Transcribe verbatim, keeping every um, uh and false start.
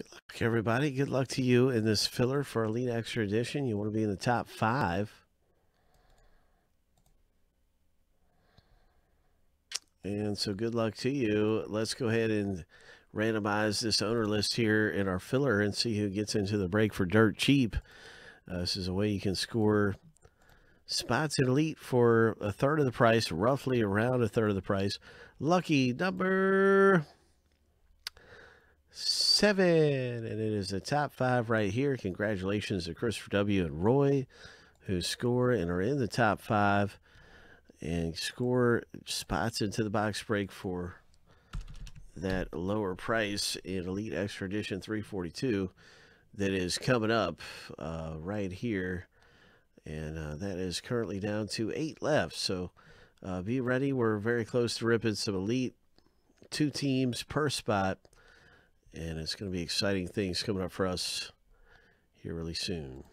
Good luck, everybody. Good luck to you in this filler for Elite Extra Edition. You want to be in the top five. And so good luck to you. Let's go ahead and randomize this owner list here in our filler and see who gets into the break for dirt cheap. Uh, this is a way you can score spots in Elite for a third of the price, roughly around a third of the price. Lucky number seven, and it is the top five right here. Congratulations to Christopher W. and Roy, who score and are in the top five and score spots into the box break for that lower price in Elite Extra Edition three forty-two that is coming up uh, right here. And uh, that is currently down to eight left. So uh, be ready. We're very close to ripping some Elite, two teams per spot. And it's going to be exciting things coming up for us here really soon.